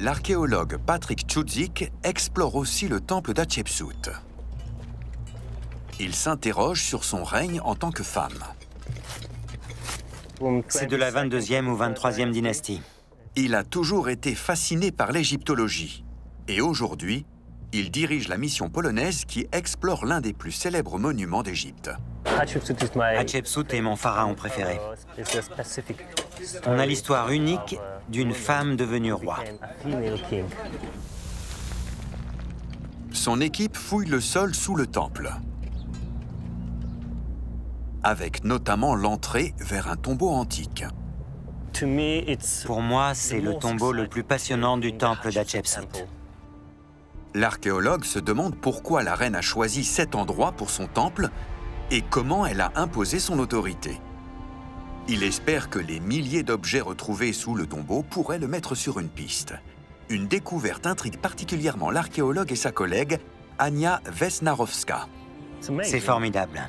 L'archéologue Patrick Chudzik explore aussi le temple d'Hatchepsout. Il s'interroge sur son règne en tant que femme. C'est de la 22e ou 23e dynastie. Il a toujours été fasciné par l'égyptologie. Et aujourd'hui, il dirige la mission polonaise qui explore l'un des plus célèbres monuments d'Égypte. Hatchepsout est mon pharaon préféré. On a l'histoire unique d'une femme devenue roi. Son équipe fouille le sol sous le temple, avec notamment l'entrée vers un tombeau antique. Pour moi, c'est le tombeau le plus passionnant du temple d'Hatchepsout. L'archéologue se demande pourquoi la reine a choisi cet endroit pour son temple et comment elle a imposé son autorité. Il espère que les milliers d'objets retrouvés sous le tombeau pourraient le mettre sur une piste. Une découverte intrigue particulièrement l'archéologue et sa collègue, Anja Vesnarovska. C'est formidable.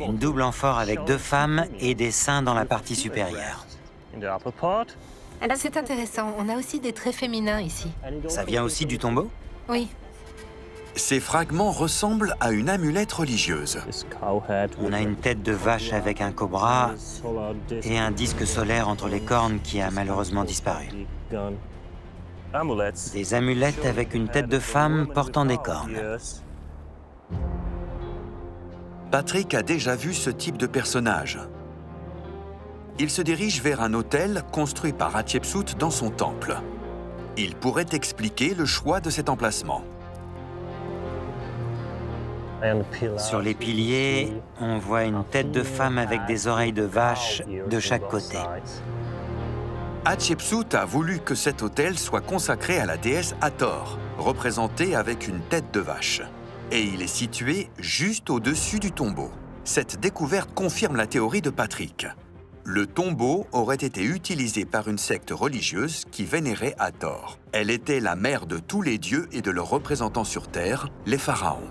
Une double amphore avec deux femmes et des seins dans la partie supérieure. C'est intéressant, on a aussi des traits féminins ici. Ça vient aussi du tombeau? Oui. Ces fragments ressemblent à une amulette religieuse. On a une tête de vache avec un cobra et un disque solaire entre les cornes qui a malheureusement disparu. Des amulettes avec une tête de femme portant des cornes. Patrick a déjà vu ce type de personnage. Il se dirige vers un hôtel construit par Hatchepsout dans son temple. Il pourrait expliquer le choix de cet emplacement. Sur les piliers, on voit une tête de femme avec des oreilles de vache de chaque côté. Hatchepsout a voulu que cet hôtel soit consacré à la déesse Hathor, représentée avec une tête de vache. Et il est situé juste au-dessus du tombeau. Cette découverte confirme la théorie de Patrick. Le tombeau aurait été utilisé par une secte religieuse qui vénérait Hathor. Elle était la mère de tous les dieux et de leurs représentants sur Terre, les pharaons.